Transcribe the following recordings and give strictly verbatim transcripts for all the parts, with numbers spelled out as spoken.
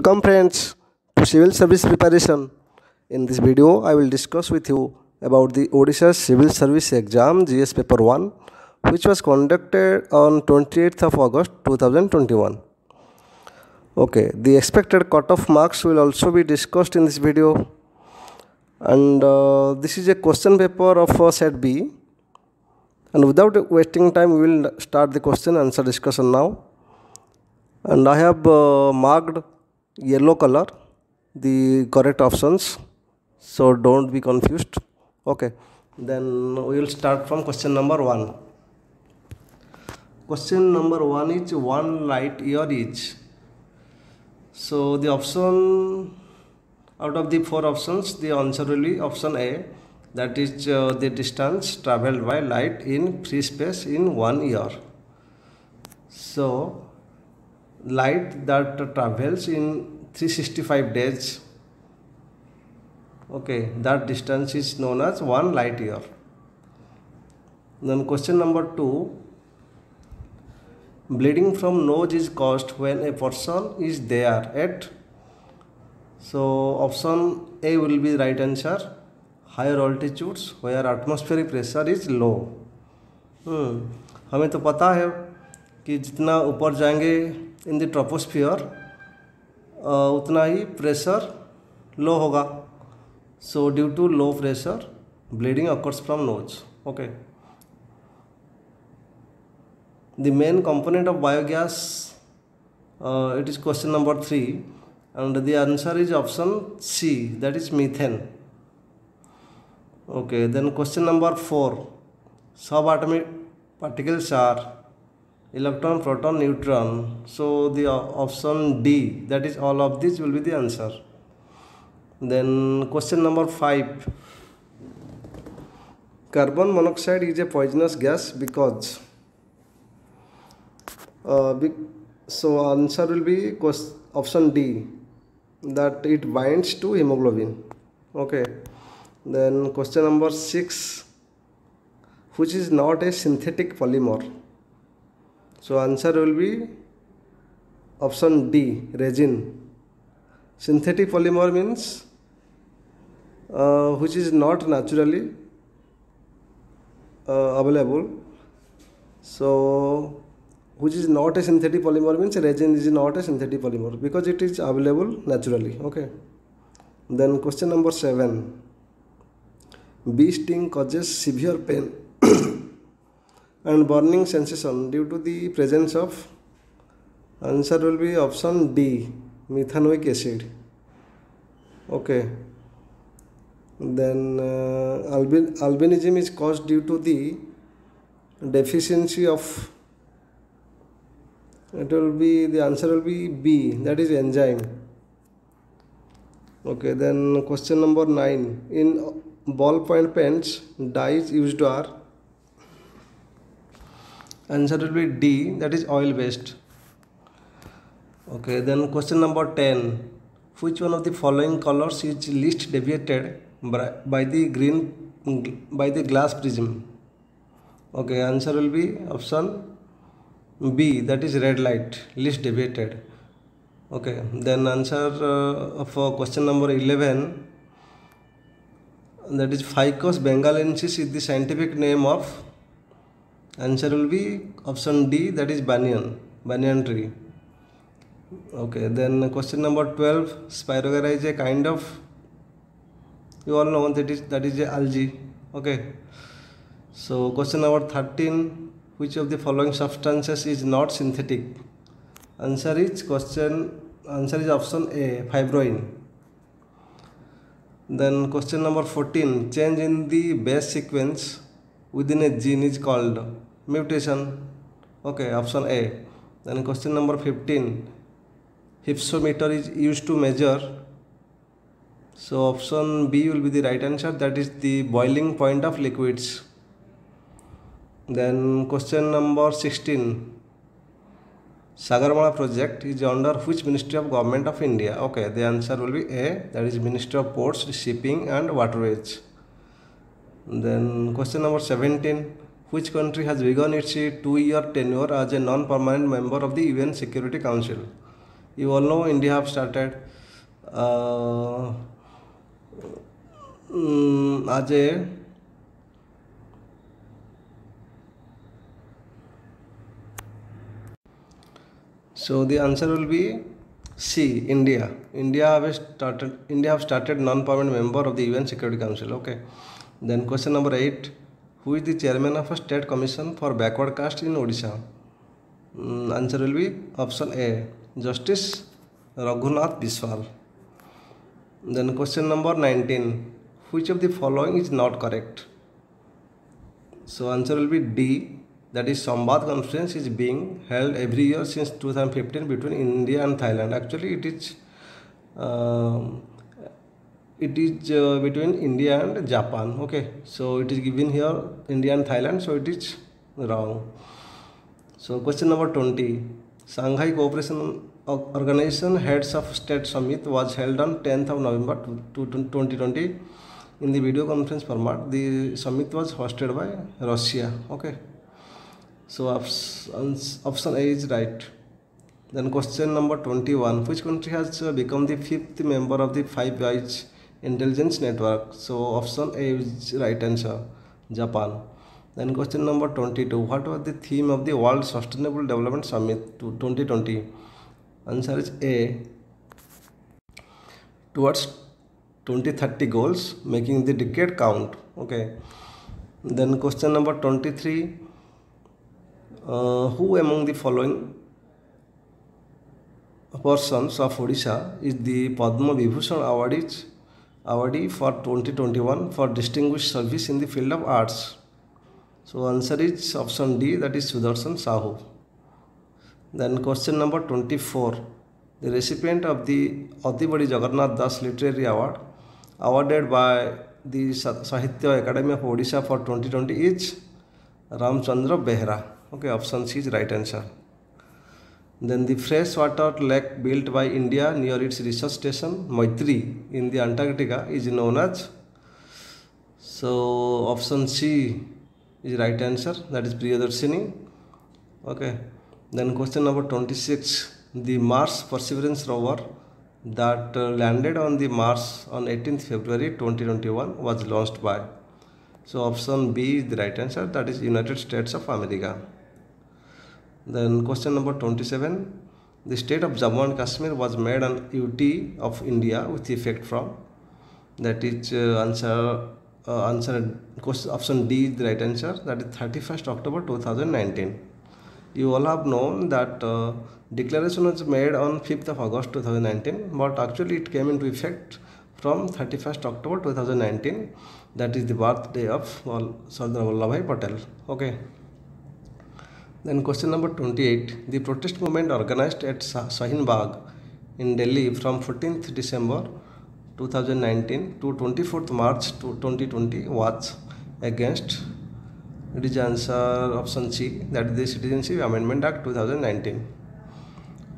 Welcome friends to Civil Service Preparation. In this video, I will discuss with you about the Odisha Civil Service Exam G S Paper one, which was conducted on twenty-eighth of August two thousand twenty-one. Okay, the expected cutoff marks will also be discussed in this video. And uh, this is a question paper of uh, set B. And without wasting time, we will start the question answer discussion now. And I have uh, marked yellow color the correct options, so don't be confused. Okay, then we will start from question number one. Question number one is one light year each. So the option out of the four options, the answer will be option A, that is uh, the distance traveled by light in free space in one year. So light that travels in three hundred sixty-five days, okay, that distance is known as one light year. Then question number two, bleeding from nose is caused when a person is there at. So option A will be right answer, higher altitudes where atmospheric pressure is low. hmm. हमें तो पता है कि जितना ऊपर जाएंगे in the troposphere उतना ही pressure low होगा. So due to low pressure bleeding occurs from nose. Okay, the main component of biogas, it is question number three and the answer is option C, that is methane. Okay, then question number four, subatomic particles are electron, proton, neutron. So the option D, that is all of these will be the answer. Then question number five. Carbon monoxide is a poisonous gas because. Uh, so answer will be option D, that it binds to hemoglobin. Okay. Then question number six. Which is not a synthetic polymer. So answer will be option D, resin. Synthetic polymer means uh, which is not naturally uh, available. So which is not a synthetic polymer means resin is not a synthetic polymer because it is available naturally. Okay. Then question number seven. Bee sting causes severe pain and burning sensation due to the presence of. Answer will be option D, methanoic acid. Okay. Then uh, albin albinism is caused due to the deficiency of. It will be, the answer will be B, that is enzyme. Okay. Then question number nine. In ballpoint pens, dyes used are. Answer will be D, that is oil based. Okay, then question number ten. Which one of the following colors is least deviated by the green by the glass prism? Okay, answer will be option B, that is red light, least deviated. Okay, then answer uh, for question number eleven. That is Ficus bengalensis is the scientific name of. Answer will be option D, that is banyan, banyan tree. Okay, then question number twelve, Spirogyra is a kind of, you all know that is, that is a algae. Okay, so question number thirteen, which of the following substances is not synthetic? Answer is question, answer is option A, fibroin. Then question number fourteen, change in the base sequence within a gene is called mutation. Okay, option A. Then question number fifteen, hypsometer is used to measure. So option B will be the right answer, that is the boiling point of liquids. Then question number sixteen, Sagar Mala Project is under which Ministry of Government of India? Okay, the answer will be A, that is Ministry of Ports, Shipping and Waterways. Then question number seventeen, which country has begun its two year tenure as a non permanent member of the U N Security Council? You all know India have started uh, um, as a so the answer will be C. India. India have started. India have started non-permanent member of the U N Security Council. Okay. Then question number eight. Who is the chairman of a state commission for backward caste in Odisha? Mm, answer will be option A, Justice Raghunath Biswal. Then question number nineteen. Which of the following is not correct? So answer will be D. That is, Samvad Conference is being held every year since two thousand fifteen between India and Thailand. Actually, it is uh, it is uh, between India and Japan. Okay, so it is given here India and Thailand, so it is wrong. So question number twenty. Shanghai Cooperation Organization Heads of State Summit was held on tenth of November twenty twenty in the video conference format. The summit was hosted by Russia. Okay. So option A is right. Then question number twenty-one. Which country has become the fifth member of the Five Eyes Intelligence Network? So option A is right answer, Japan. Then question number twenty-two. What was the theme of the World Sustainable Development Summit twenty twenty? Answer is A, towards twenty thirty goals, making the decade count. Okay. Then question number twenty-three. Uh, who among the following persons of Odisha is the Padma Vibhushan Awardee awardee for twenty twenty-one for distinguished service in the field of arts? So answer is option D, that is Sudarshan Sahu. Then question number twenty-four. The recipient of the Adibadi Jagarnath Das Literary Award awarded by the Sahitya Akademi of Odisha for twenty twenty is Ramchandra Behra. Okay, option C is right answer. Then the freshwater lake built by India near its research station Maitri in the Antarctica is known as. So option C is right answer, that is Priyadarshini. Okay. Then question number twenty-six. The Mars Perseverance rover that landed on the Mars on eighteenth February twenty twenty-one was launched by. So option B is the right answer, that is United States of America. Then question number twenty-seven. The state of Jammu and Kashmir was made an U T of India with effect from. That is uh, answer uh, answer question, option D is the right answer, that is thirty-first October two thousand nineteen. You all have known that uh, declaration was made on fifth of August two thousand nineteen, but actually it came into effect from thirty-first October two thousand nineteen. That is the birthday of Sardar Vallabhai Patel. Okay. Then question number twenty-eight. The protest movement organized at Shahin Bagh in Delhi from fourteenth December two thousand nineteen to twenty-fourth March twenty twenty was against. It is answer option C, that is the Citizenship Amendment Act two thousand nineteen.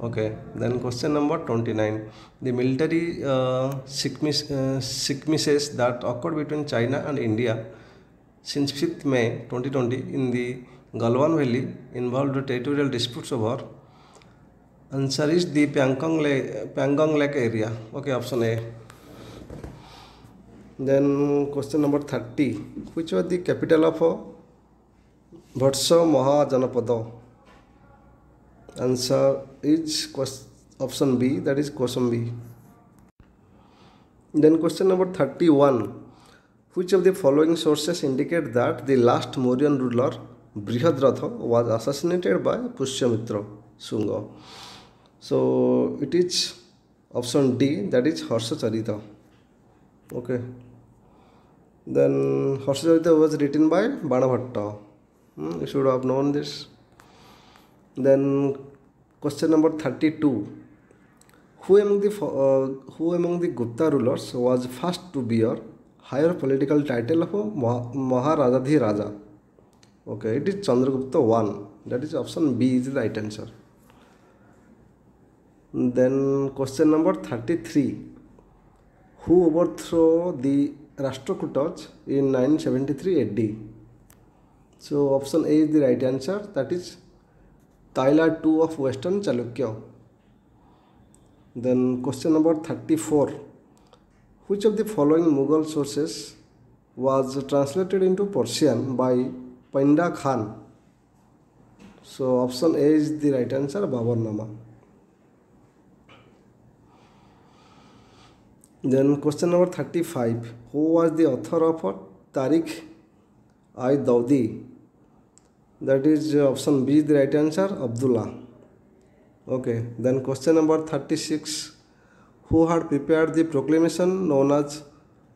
Okay. Then question number twenty-nine. The military uh, skirmishes uh, that occurred between China and India since fifth May twenty twenty in the Galwan Valley involved territorial disputes over. Answer is the Pangong Lake, Pangong Lake area. Okay, option A. Then question number thirty. Which was the capital of Vatsha Mahajanapad? Answer is option B, that is Kaushambi. Then question number thirty-one. Which of the following sources indicate that the last Mauryan ruler Brihadaratha was assassinated by Puscha Mitra Sunga? So it is option D, that is Harsha Charita. Okay. Then Harsha Charita was written by Banabhatta. Hmm, you should have known this. Then question number thirty-two. Who among the uh, who among the Gupta rulers was first to bear higher political title of Maharadhi Raja? Okay, it is Chandragupta the first. That is option B is the right answer. Then question number thirty-three. Who overthrew the Rashtrakutas in nine seventy-three A D? So option A is the right answer, that is Taila the second of Western Chalukya. Then question number thirty-four. Which of the following Mughal sources was translated into Persian by Painda Khan? So option A is the right answer, Babarnama. Then question number thirty-five. Who was the author of Tarikh-i-Daudi? That is option B, the right answer, Abdullah. Okay. Then question number thirty-six. Who had prepared the proclamation known as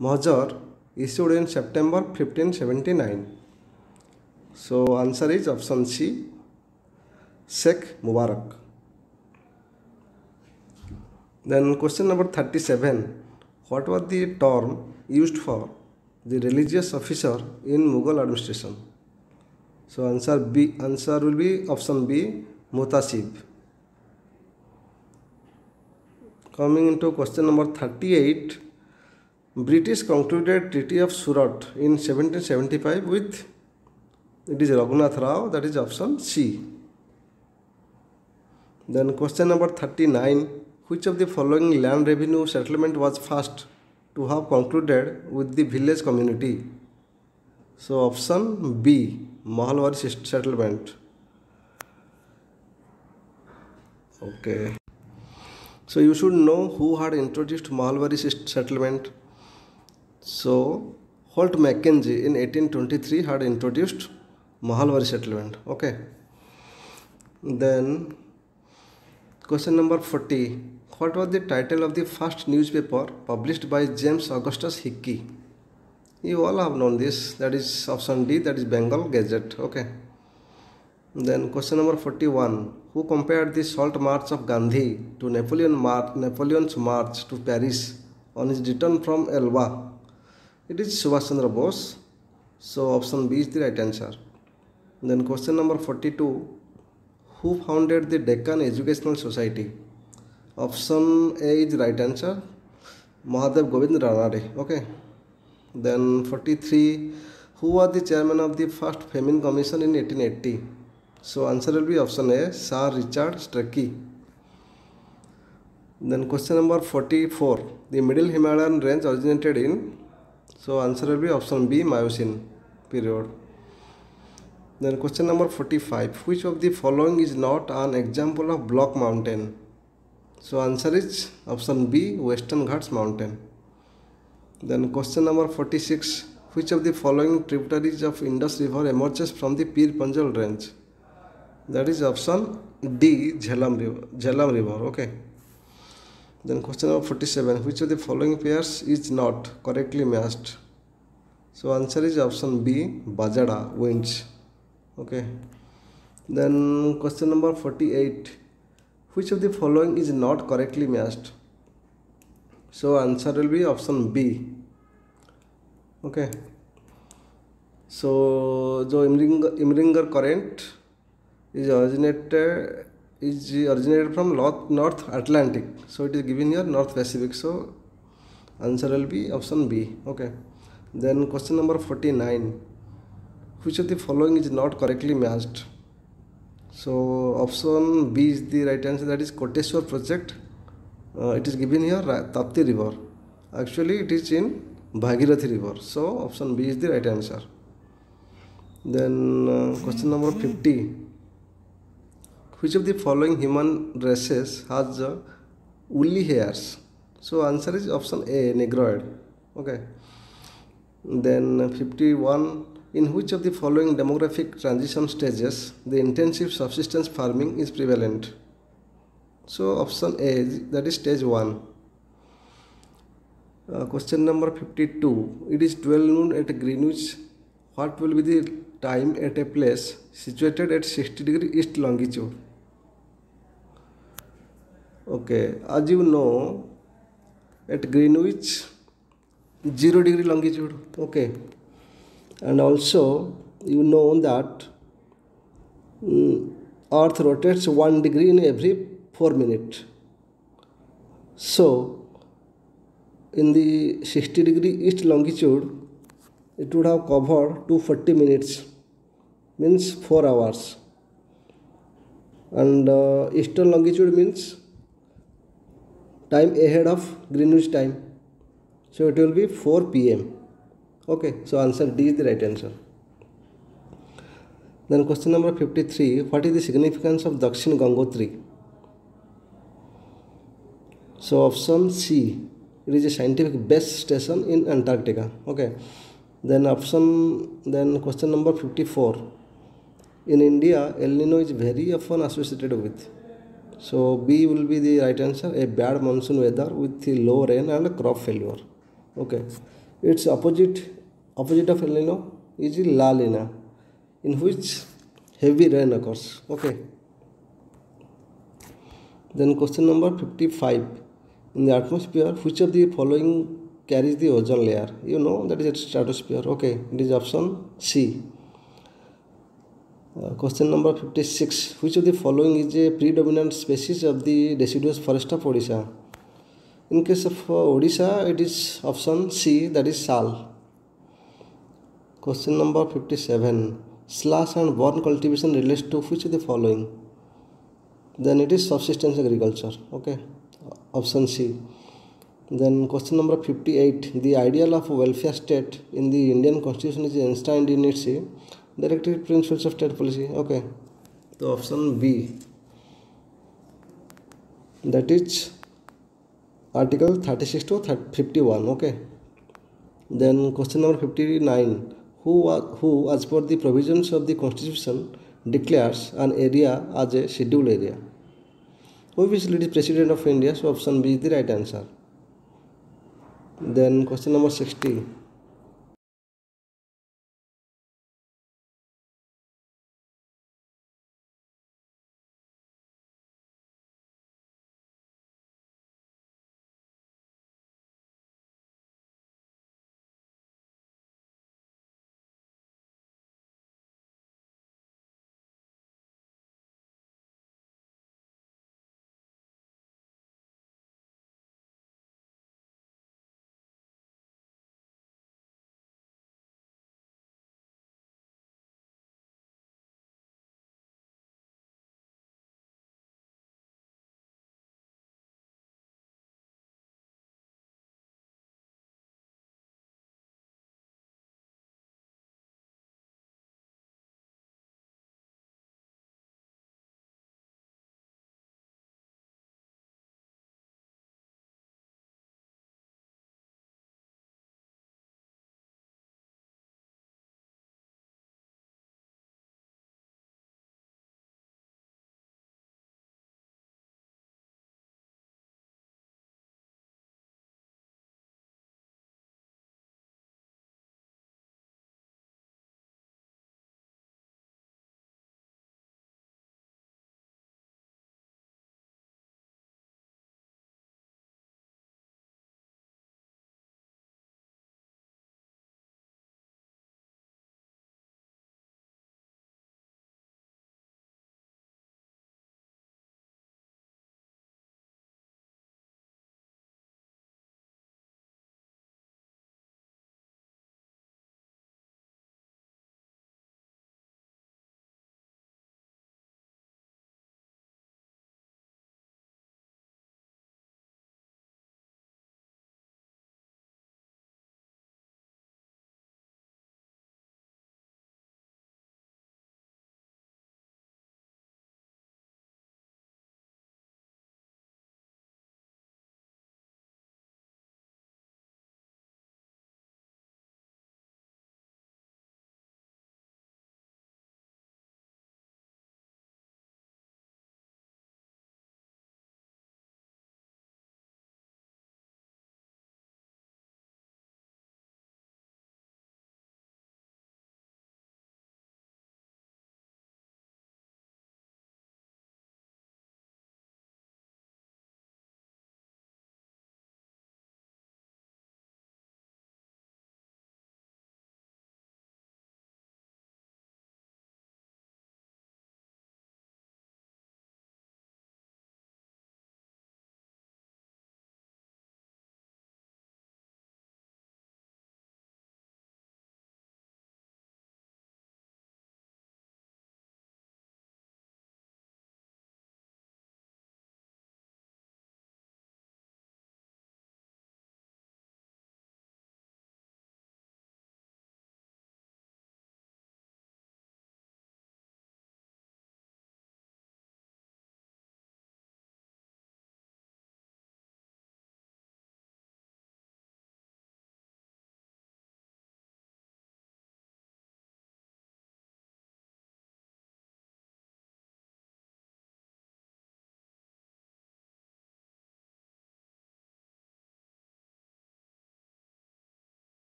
Mahzar issued in September fifteen seventy-nine? So answer is option C, Sheikh Mubarak. Then question number thirty-seven. What was the term used for the religious officer in Mughal administration? So answer B, answer will be option B, Mutasib. Coming into question number thirty-eight. British concluded Treaty of Surat in seventeen seventy-five with, it is Raghunath Rao, that is option C. Then question number thirty-nine. Which of the following land revenue settlement was first to have concluded with the village community? So option B, Mahalwari settlement. Okay. So you should know who had introduced Mahalwari settlement. So Holt Mackenzie in eighteen twenty-three had introduced Mahalwari settlement. Okay. Then question number forty. What was the title of the first newspaper published by James Augustus Hickey? You all have known this. That is option D, that is Bengal Gazette. Okay. Then question number forty-one. Who compared the salt march of Gandhi to Napoleon Mar Napoleon's march to Paris on his return from Elba? It is Subhash Chandra Bose. So option B is the right answer. Then question number forty-two. Who founded the Deccan Educational Society? Option A is right answer, Mahadev Govind Ranade. Okay. Then forty-three. Who was the chairman of the first Famine Commission in eighteen eighty? So answer will be option A, Sir Richard Strachey. Then question number forty-four. The Middle Himalayan range originated in, so answer will be option B, Miocene period. Then question number forty-five. Which of the following is not an example of Block Mountain? So answer is option B, Western Ghats Mountain. Then question number forty-six. Which of the following tributaries of Indus River emerges from the Pir Panjal range? That is option D, Jhelum River. Jhelum River. Okay. Then question number forty-seven. Which of the following pairs is not correctly matched? So answer is option B, Bajada winds. Okay. Then question number forty-eight. Which of the following is not correctly matched? So answer will be option B. Okay. So the Imringer, Imringer current is originated is originated from North Atlantic. So it is given here North Pacific. So answer will be option B. Okay. Then question number forty-nine. Which of the following is not correctly matched? So option B is the right answer, that is Koteshwar project. Uh, it is given here Tapti river. Actually it is in Bhagirathi river. So option B is the right answer. Then uh, question number fifty. Which of the following human races has uh, woolly hairs? So answer is option A, Negroid. Okay. Then uh, fifty-one. In which of the following demographic transition stages the intensive subsistence farming is prevalent? So option A, that is stage one. Uh, question number fifty-two. It is twelve noon at Greenwich. What will be the time at a place situated at sixty degree east longitude? Okay, as you know, at Greenwich, zero degree longitude. Okay. And also you know that um, Earth rotates one degree in every four minutes. So in the sixty degree east longitude, it would have covered two hundred forty minutes, means four hours. And uh, eastern longitude means time ahead of Greenwich time. So it will be four p m Okay, so answer D is the right answer. Then question number fifty-three. What is the significance of Dakshin Gangotri? So option C. It is a scientific base station in Antarctica. Okay. Then option. Then question number fifty-four. In India, El Nino is very often associated with. So B will be the right answer. A bad monsoon weather with the low rain and crop failure. Okay. Its opposite opposite of El Nino is La Nina, in which heavy rain occurs. Okay. Then question number fifty-five. In the atmosphere, which of the following carries the ozone layer? You know that is its stratosphere. Okay. It is option C. Uh, question number fifty-six. Which of the following is a predominant species of the deciduous forest of Odisha? In case of uh, Odisha, it is option C, that is sal. Question number fifty-seven. Slash and burn cultivation relates to which of the following? Then it is subsistence agriculture. Okay, option C. Then question number fifty-eight. The ideal of welfare state in the Indian constitution is enshrined in its directive principles of state policy. Okay, so option B, that is article thirty-six to fifty-one. Okay. Then question number fifty-nine. Who, who as per the provisions of the constitution declares an area as a scheduled area? Obviously it is President of India, so option B is the right answer. Then question number sixty.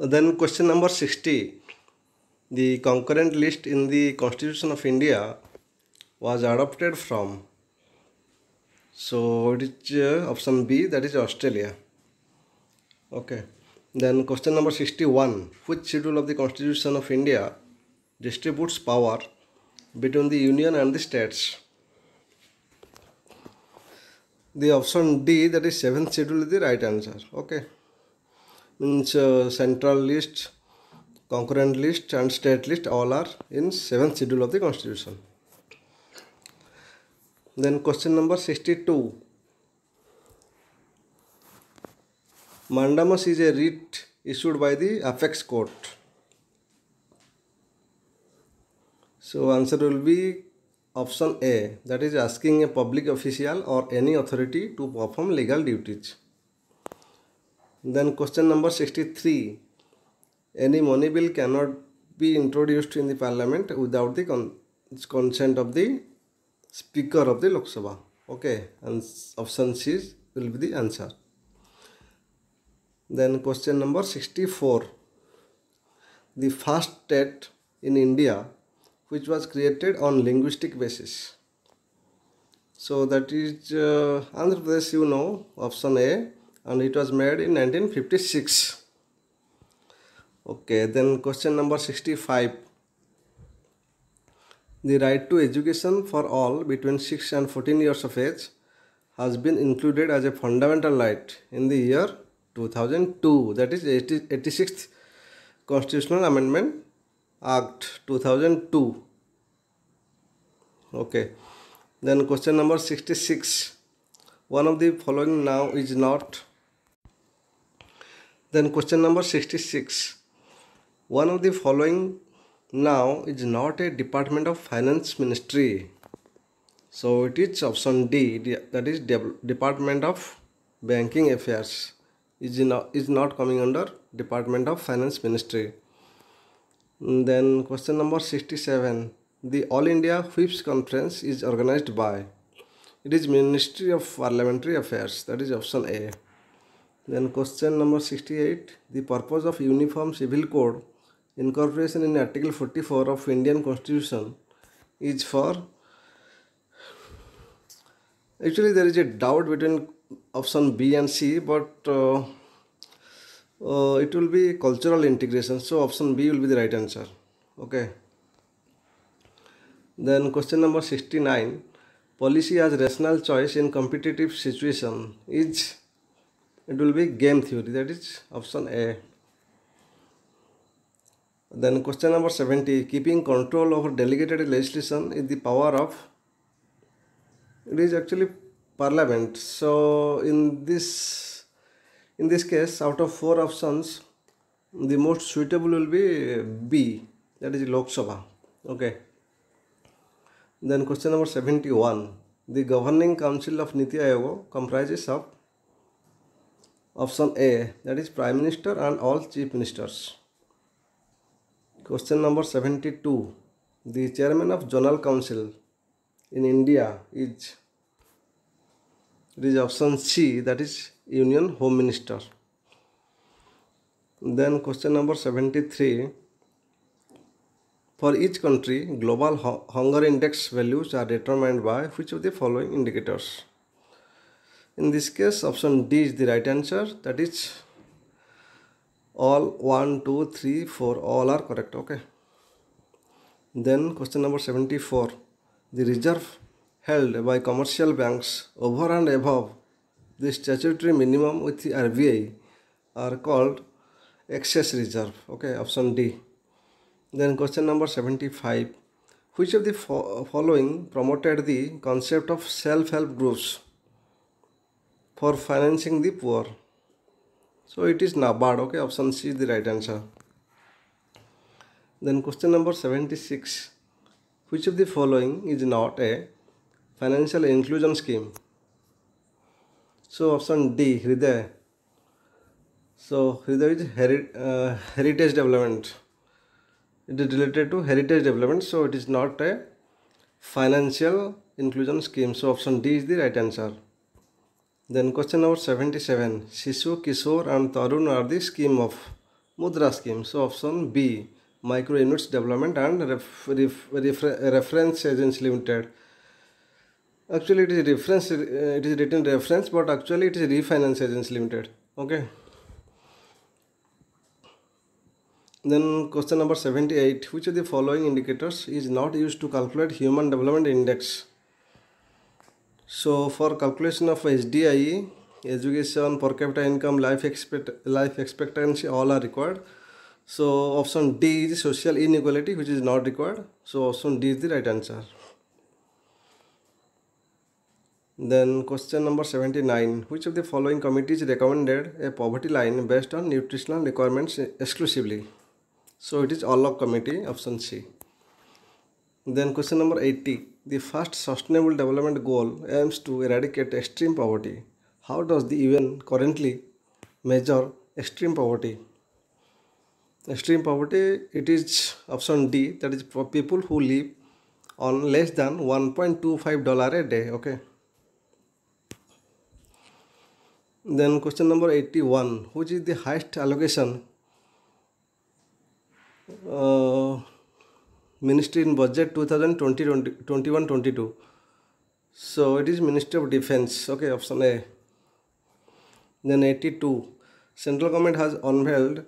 Then question number sixty. The concurrent list in the Constitution of India was adopted from. So it is uh, option B, that is Australia. Okay. Then question number sixty-one. Which schedule of the Constitution of India distributes power between the Union and the states? The option D, that is seventh schedule, is the right answer. Okay. Means uh, central list, concurrent list and state list all are in seventh schedule of the Constitution. Then question number sixty-two. Mandamus is a writ issued by the apex court. So answer will be option A, that is asking a public official or any authority to perform legal duties. Then question number sixty-three. Any money bill cannot be introduced in the parliament without the con consent of the speaker of the Lok Sabha. Okay, and option C will be the answer. Then question number sixty-four. The first state in India which was created on linguistic basis. So that is uh, Andhra Pradesh, you know, option A, and it was made in nineteen fifty-six. Okay, then question number sixty-five. The right to education for all between six and fourteen years of age has been included as a fundamental right in the year two thousand two, that is eighty-sixth Constitutional Amendment Act two thousand two. Okay, then question number sixty-six. One of the following now is not. Then question number sixty-six. One of the following now is not a department of finance ministry. So it is option D, that is Department of Banking Affairs is not, is not coming under Department of Finance Ministry. Then question number sixty-seven. The All India Whips Conference is organized by. It is Ministry of Parliamentary Affairs, that is option A. Then question number sixty-eight. The purpose of Uniform Civil Code incorporation in Article forty-four of Indian Constitution is for. Actually there is a doubt between option B and C, but uh, uh, it will be cultural integration, so option B will be the right answer. Okay. Then question number sixty-nine. Policy as rational choice in competitive situation is, it will be game theory, that is option A. Then question number seventy. Keeping control over delegated legislation is the power of, it is actually parliament. So in this in this case, out of four options, the most suitable will be B, that is Lok Sabha. Okay. Then question number seventy-one. The governing council of Niti Aayog comprises of option A, that is Prime Minister and all Chief Ministers. Question number seventy-two. The chairman of Zonal Council in India is, it is option C, that is Union Home Minister. Then question number seventy-three. For each country, global hunger index values are determined by which of the following indicators? In this case, option D is the right answer, that is all one, two, three, four, all are correct. Okay. Then question number seventy-four. The reserve held by commercial banks over and above the statutory minimum with the R B I are called excess reserve. Okay, option D. Then question number seventy-five. Which of the fo following promoted the concept of self-help groups for financing the poor? So it is NABARD. Okay, option C is the right answer. Then question number seventy-six. Which of the following is not a financial inclusion scheme? So option D, Hrida. So Hrida is heri uh, heritage development. It is related to heritage development, so it is not a financial inclusion scheme. So option D is the right answer. Then question number seventy-seven. Sishu, Kishore and Tarun are the scheme of Mudra scheme. So option B micro units development and reference agency limited. Actually it is reference, it is written reference, but actually it is Refinance Agency Limited. Okay, then question number seventy-eight, which of the following indicators is not used to calculate human development index? So for calculation of S D I, education, per capita income, life expect life expectancy, all are required. So option D is social inequality, which is not required. So option D is the right answer. Then question number seventy-nine, which of the following committees recommended a poverty line based on nutritional requirements exclusively? So it is Alloc committee, option C. Then question number eighty, the first sustainable development goal aims to eradicate extreme poverty. How does the U N currently measure extreme poverty? Extreme poverty, it is option D, that is for people who live on less than one dollar twenty-five cents a day. Okay. Then question number eighty-one, which is the highest allocation uh, ministry in budget twenty twenty-one twenty-two? So it is Ministry of Defence. Okay, option A. Then eighty-two, central government has unveiled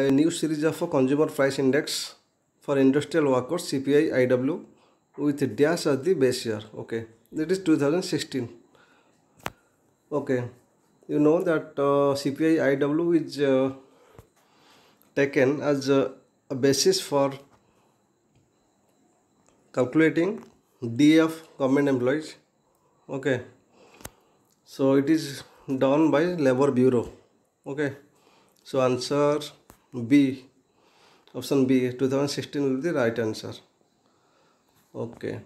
a new series of consumer price index for industrial workers C P I I W with dash as the base year. Okay, that is two thousand sixteen. Okay. You know that uh, C P I I W is uh, taken as uh, a basis for calculating D of government employees. Okay, so it is done by Labor Bureau. Okay, so answer B, option B, twenty sixteen will be the right answer. Okay,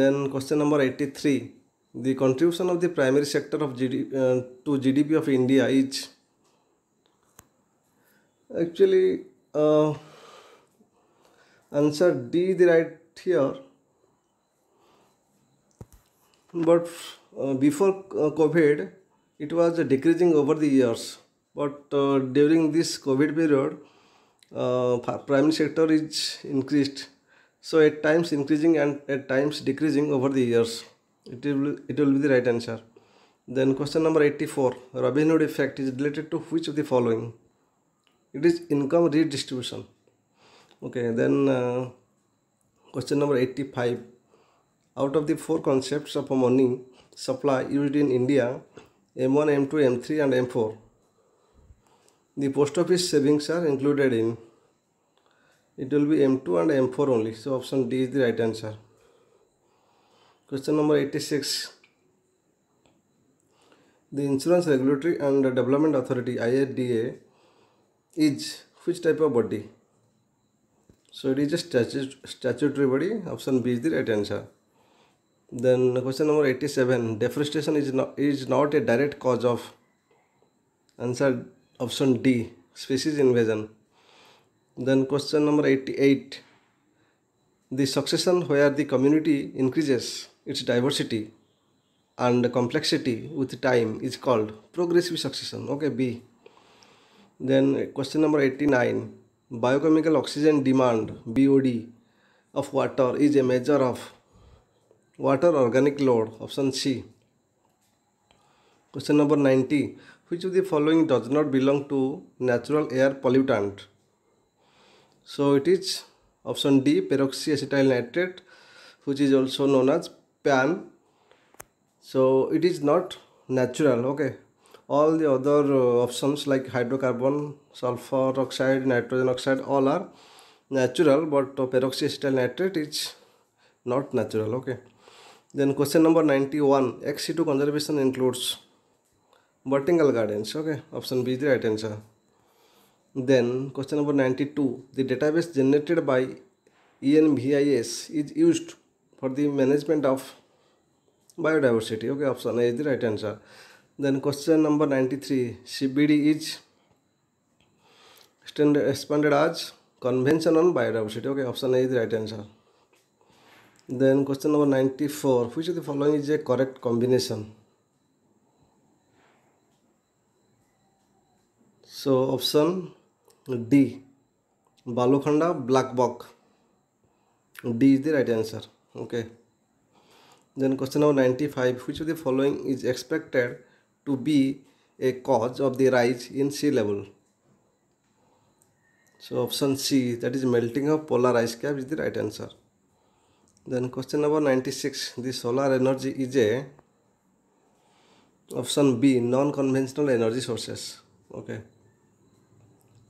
then question number eighty-three. The contribution of the primary sector of G D P, uh, to G D P of India is actually uh, answer D the right here, but uh, before uh, COVID it was uh, decreasing over the years, but uh, during this COVID period uh, primary sector is increased, so at times increasing and at times decreasing over the years. It will, it will be the right answer. Then question number eighty-four. Robin Hood effect is related to which of the following? It is income redistribution. Okay, then uh, question number eighty-five. Out of the four concepts of money supply used in India, M one, M two, M three and M four, the post office savings are included in. It will be M two and M four only. So option D is the right answer. Question number eighty-six. The Insurance Regulatory and Development Authority I R D A is which type of body? So it is a statut statutory body. Option B is the right answer. Then question number eighty-seven. Deforestation is not is not a direct cause of. Answer option D, species invasion. Then question number eighty-eight. The succession where the community increases its diversity and complexity with time is called progressive succession. Okay, B. Then question number eighty-nine. Biochemical oxygen demand B O D of water is a measure of water organic load. Option C. Question number ninety. Which of the following does not belong to natural air pollutant? So it is option D, peroxyacetyl nitrate, which is also known as PAN. So it is not natural. Okay, all the other uh, options like hydrocarbon, sulfur oxide, nitrogen oxide, all are natural, but uh, peroxyacetyl nitrate is not natural. Okay, then question number ninety-one. Ex situ conservation includes vertical gardens. Okay, option B is the right answer. Then question number ninety-two, the database generated by E N V I S is used for the management of biodiversity. Okay, option A is the right answer. Then question number ninety-three, C B D is standard expanded as Convention on Biodiversity. Okay, option A is the right answer. Then question number ninety-four, which of the following is a correct combination? So option D Balukhanda black buck. D is the right answer. Okay. Then question number ninety-five. Which of the following is expected to be a cause of the rise in sea level? So option C, that is melting of polar ice cap, is the right answer. Then question number ninety-six. The solar energy is a option B, non-conventional energy sources. Okay.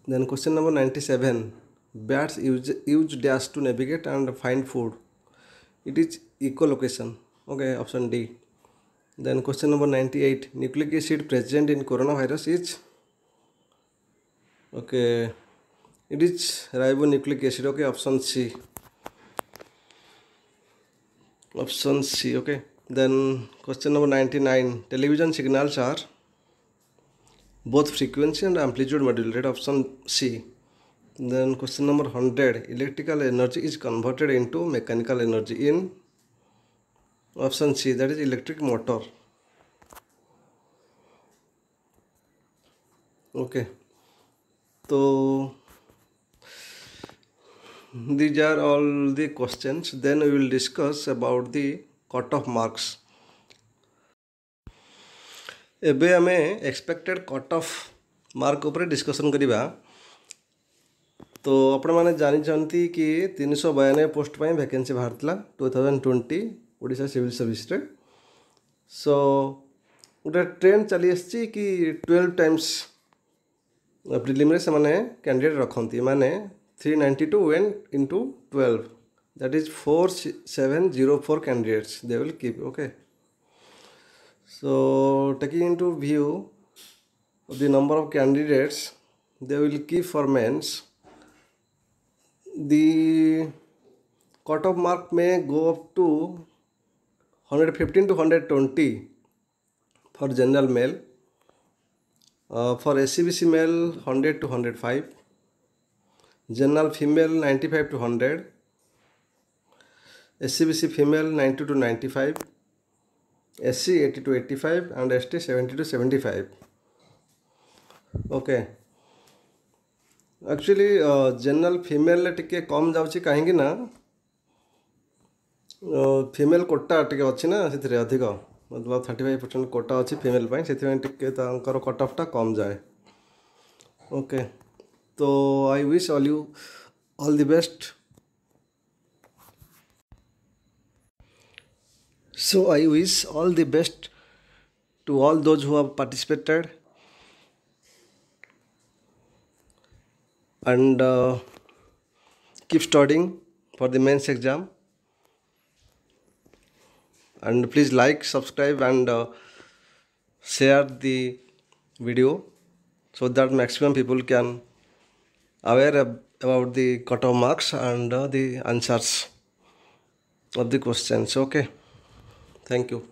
Then question number ninety-seven. Bats use use dash to navigate and find food. It is echolocation. Okay, option D. Then question number ninety-eight. Nucleic acid present in coronavirus is, okay, it is ribonucleic acid. Okay, option C. Option C. Okay. Then question number ninety-nine. Television signals are both frequency and amplitude modulated, option C. Then question number one hundred. Electrical energy is converted into mechanical energy in, option C, that is electric motor. Okay. So these are all the questions. Then we will discuss about the cutoff marks. एबे आमे expected cut off mark ऊपर discussion करिबा. तो आपण माने जानि चंती कि तीन सौ बानवे पोस्ट पई वैकेंसी भारतला दो हज़ार बीस ओडिसा सिविल सर्विस रे. सो उटा ट्रेंड चली आछि कि बारह टाइम्स प्रीलिम रे से माने कैंडिडेट रखंती माने तीन सौ बानवे एंड इनटू बारह, that is four thousand seven hundred four candidates they will keep. Okay. So taking into view the number of candidates they will keep for mains, the cutoff mark may go up to one hundred fifteen to one hundred twenty for general male, uh, for S C B C male one hundred to one hundred five, general female ninety-five to one hundred, S C B C female ninety to ninety-five, S C eighty to eighty-five and S T seventy to seventy-five. Okay. Actually uh, general female ले टिके कम जाउची काहेकि ना female Kota टिके अछि ना सेथरे अधिक मतलब पैंतीस परसेंट कोटा अछि फीमेल पई सेथरे टिके तांकर कट ऑफ टा कम जाय. ओके. तो I wish all you all the best. So I wish all the best to all those who have participated, and uh, keep studying for the mains exam, and please like, subscribe and uh, share the video so that maximum people can aware about the cutoff marks and uh, the answers of the questions. Okay. Thank you.